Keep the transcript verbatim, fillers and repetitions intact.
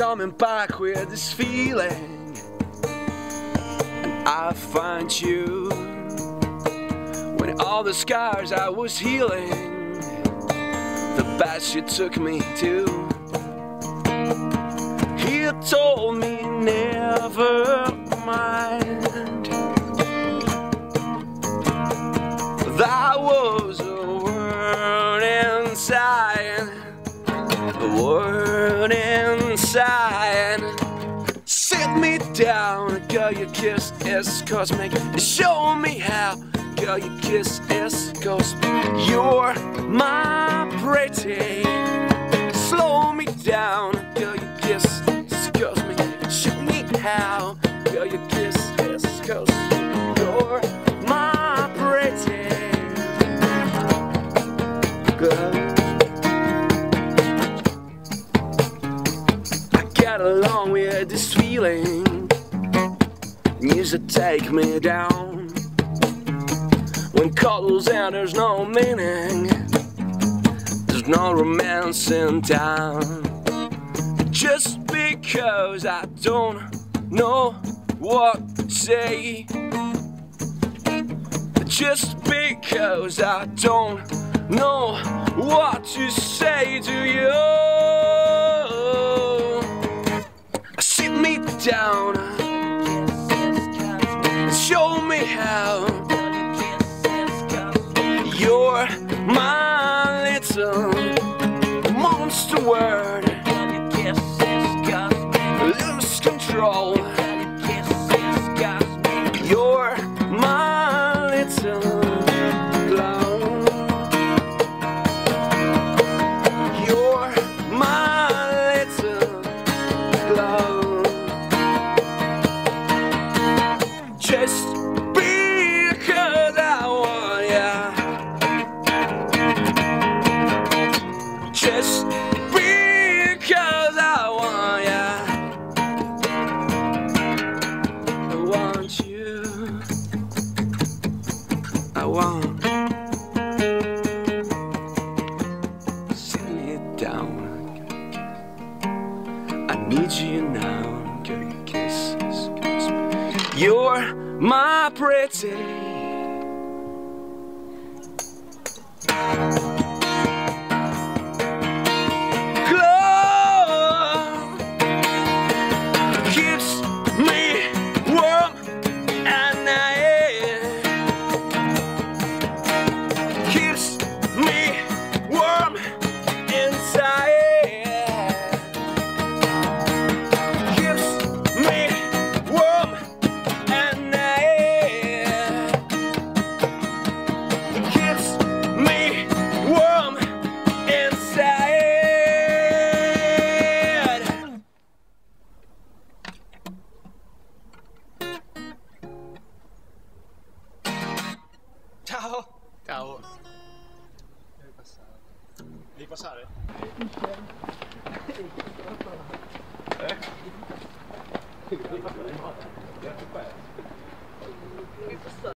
Coming back with this feeling, and I find you when all the scars I was healing, the best you took me to. You told me never mind. That was a word inside, a word inside. Inside. Sit me down, girl, your kiss is cosmic. Show me how, girl, your kiss is cosmic. You're my pretty. Slow me down, girl, your kiss is cosmic. Show me how, girl, your kiss is cosmic. You're my pretty girl. Along with this feeling, used to take me down when calls and there's no meaning, there's no romance in town. Just because I don't know what to say, just because I don't know what to say to you. Me down, show me how. You're my little monster word. Lose control. You're my little clown. You're my little clown. Just because I want ya. Just because I want ya. I want you. I want. Sit me down. I need you now. Give me kisses. You're my pretty. Glow keeps me warm at night. Keeps me warm inside.